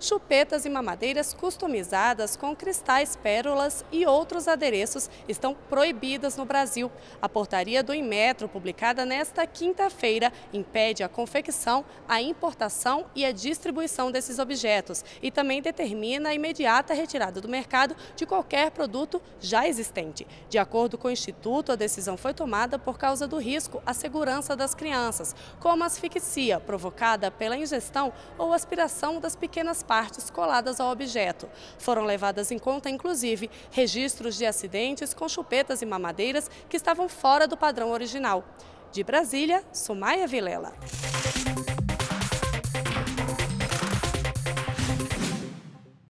chupetas e mamadeiras customizadas com cristais, pérolas e outros adereços estão proibidas no Brasil. A portaria do Inmetro, publicada nesta quinta-feira, impede a confecção, a importação e a distribuição desses objetos e também determina a imediata retirada do mercado de qualquer produto já existente. De acordo com o Instituto, a decisão foi tomada por causa do risco à segurança das crianças, como asfixia provocada pela ingestão ou aspiração das pequenas partes coladas ao objeto. Foram levadas em conta, inclusive, registros de acidentes com chupetas e mamadeiras que estavam fora do padrão original. De Brasília, Sumaya Vilela.